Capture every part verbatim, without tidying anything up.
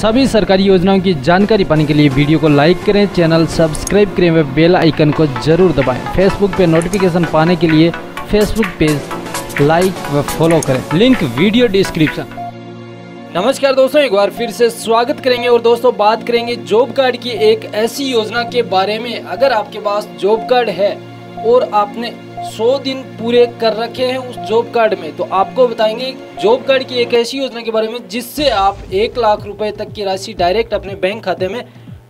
सभी सरकारी योजनाओं की जानकारी पाने के लिए वीडियो को लाइक करें, चैनल सब्सक्राइब करें व बेल आइकन को जरूर दबाएं। फेसबुक पे नोटिफिकेशन पाने के लिए फेसबुक पेज लाइक व फॉलो करें, लिंक वीडियो डिस्क्रिप्शन। नमस्कार दोस्तों, एक बार फिर से स्वागत करेंगे और दोस्तों बात करेंगे जॉब कार्ड की एक ऐसी योजना के बारे में। अगर आपके पास जॉब कार्ड है और आपने सौ दिन पूरे कर रखे हैं उस जॉब कार्ड में, तो आपको बताएंगे जॉब कार्ड की एक ऐसी योजना के बारे में जिससे आप एक लाख रुपए तक की राशि डायरेक्ट अपने बैंक खाते में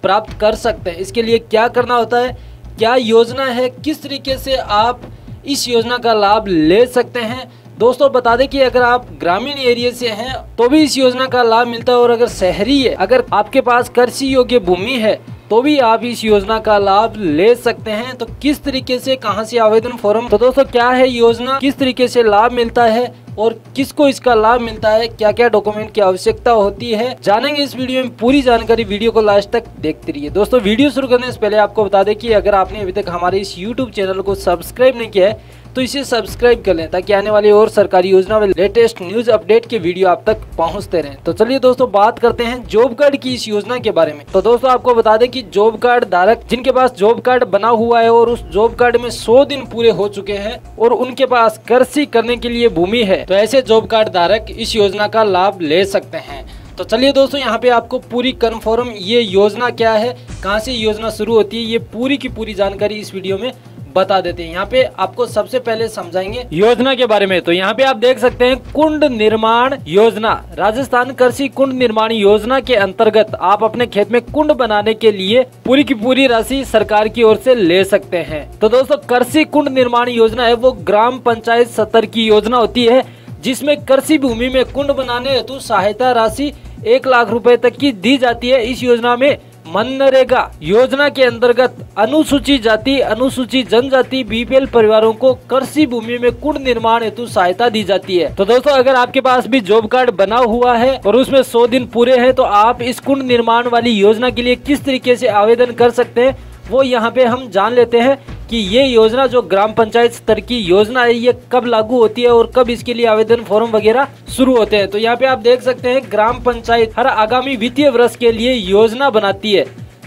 प्राप्त कर सकते हैं। इसके लिए क्या करना होता है, क्या योजना है, किस तरीके से आप इस योजना का लाभ ले सकते हैं। दोस्तों बता दें कि अगर आप ग्रामीण एरिया से हैं तो भी इस योजना का लाभ मिलता है, और अगर शहरी है, अगर आपके पास कृषि योग्य भूमि है तो भी आप इस योजना का लाभ ले सकते हैं। तो किस तरीके से, कहां से आवेदन फॉर्म, तो दोस्तों क्या है योजना, किस तरीके से लाभ मिलता है और किसको इसका लाभ मिलता है, क्या क्या डॉक्यूमेंट की आवश्यकता होती है, जानेंगे इस वीडियो में। पूरी जानकारी वीडियो को लास्ट तक देखते रहिए। दोस्तों वीडियो शुरू करने से पहले आपको बता दें कि अगर आपने अभी तक हमारे इस यूट्यूब चैनल को सब्सक्राइब नहीं किया है तो इसे सब्सक्राइब कर लें, ताकि आने वाली और सरकारी योजना में लेटेस्ट न्यूज अपडेट के वीडियो आप तक पहुंचते रहें। तो चलिए दोस्तों बात करते हैं जॉब कार्ड की इस योजना के बारे में। तो दोस्तों आपको बता दें कि जॉब कार्ड धारक जिनके पास जॉब कार्ड बना हुआ है और उस जॉब कार्ड में सौ दिन पूरे हो चुके हैं और उनके पास कृषि करने के लिए भूमि है, तो ऐसे जॉब कार्ड धारक इस योजना का लाभ ले सकते हैं। तो चलिए दोस्तों यहाँ पे आपको पूरी कन्फर्म ये योजना क्या है, कहाँ से योजना शुरू होती है, ये पूरी की पूरी जानकारी इस वीडियो में बता देते हैं। यहाँ पे आपको सबसे पहले समझाएंगे योजना के बारे में। तो यहाँ पे आप देख सकते हैं कुंड निर्माण योजना, राजस्थान कृषि कुंड निर्माण योजना के अंतर्गत आप अपने खेत में कुंड बनाने के लिए पूरी की पूरी राशि सरकार की ओर से ले सकते हैं। तो दोस्तों कृषि कुंड निर्माण योजना है वो ग्राम पंचायत स्तर की योजना होती है, जिसमें कृषि भूमि में कुंड बनाने हेतु सहायता राशि एक लाख रुपए तक की दी जाती है। इस योजना में मनरेगा योजना के अंतर्गत अनुसूचित जाति, अनुसूचित जनजाति, बीपीएल परिवारों को कृषि भूमि में कुंड निर्माण हेतु सहायता दी जाती है। तो दोस्तों अगर आपके पास भी जॉब कार्ड बना हुआ है और उसमें सौ दिन पूरे हैं, तो आप इस कुंड निर्माण वाली योजना के लिए किस तरीके से आवेदन कर सकते हैं वो यहाँ पे हम जान लेते हैं कि ये योजना जो ग्राम पंचायत स्तर की योजना है ये कब लागू होती है और कब इसके लिए आवेदन फॉर्म वगैरह शुरू होते हैं। तो यहाँ पे आप देख सकते हैं ग्राम पंचायत हर आगामी वित्तीय वर्ष के लिए योजना बनाती है,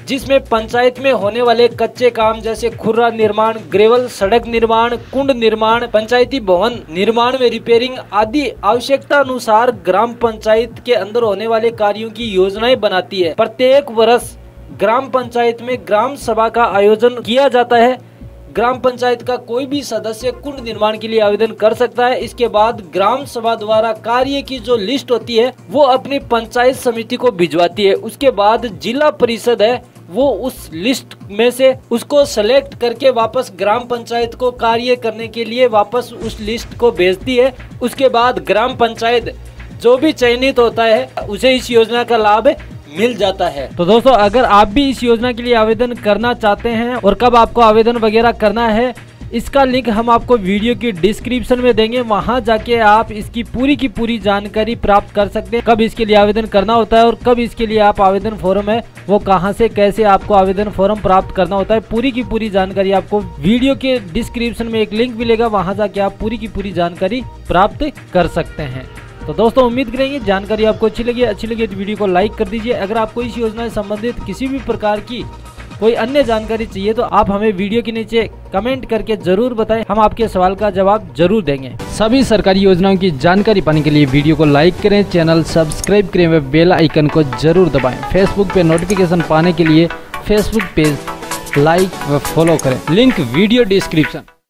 जिसमें पंचायत में होने वाले कच्चे काम जैसे खुर्रा निर्माण, ग्रेवल सड़क निर्माण, कुंड निर्माण, पंचायती भवन निर्माण में रिपेयरिंग आदि आवश्यकता अनुसार ग्राम पंचायत के अंदर होने वाले कार्यों की योजनाएं बनाती है। प्रत्येक वर्ष ग्राम पंचायत में ग्राम सभा का आयोजन किया जाता है। ग्राम पंचायत का कोई भी सदस्य कुंड निर्माण के लिए आवेदन कर सकता है। इसके बाद ग्राम सभा द्वारा कार्य की जो लिस्ट होती है वो अपनी पंचायत समिति को भिजवाती है। उसके बाद जिला परिषद है वो उस लिस्ट में से उसको सेलेक्ट करके वापस ग्राम पंचायत को कार्य करने के लिए वापस उस लिस्ट को भेजती है। उसके बाद ग्राम पंचायत जो भी चयनित होता है उसे इस योजना का लाभ मिल जाता है। तो दोस्तों अगर आप भी इस योजना के लिए आवेदन करना चाहते हैं और कब आपको आवेदन वगैरह करना है, इसका लिंक हम आपको वीडियो की डिस्क्रिप्शन में देंगे। वहां जाके आप इसकी पूरी की पूरी जानकारी प्राप्त कर सकते हैं, कब इसके लिए आवेदन करना होता है और कब इसके लिए आप आवेदन फॉर्म है वो कहां से कैसे आपको आवेदन फॉर्म प्राप्त करना होता है, पूरी की पूरी जानकारी आपको वीडियो के डिस्क्रिप्शन में एक लिंक मिलेगा, वहाँ जाके आप पूरी की पूरी जानकारी प्राप्त कर सकते हैं। तो दोस्तों उम्मीद करेंगे जानकारी आपको अच्छी लगी अच्छी लगी तो वीडियो को लाइक कर दीजिए। अगर आपको इस योजना से संबंधित किसी भी प्रकार की कोई अन्य जानकारी चाहिए तो आप हमें वीडियो के नीचे कमेंट करके जरूर बताएं, हम आपके सवाल का जवाब जरूर देंगे। सभी सरकारी योजनाओं की जानकारी पाने के लिए वीडियो को लाइक करें, चैनल सब्सक्राइब करें व बेल आइकन को जरूर दबाएं। फेसबुक पे नोटिफिकेशन पाने के लिए फेसबुक पेज लाइक व फॉलो करें, लिंक वीडियो डिस्क्रिप्शन।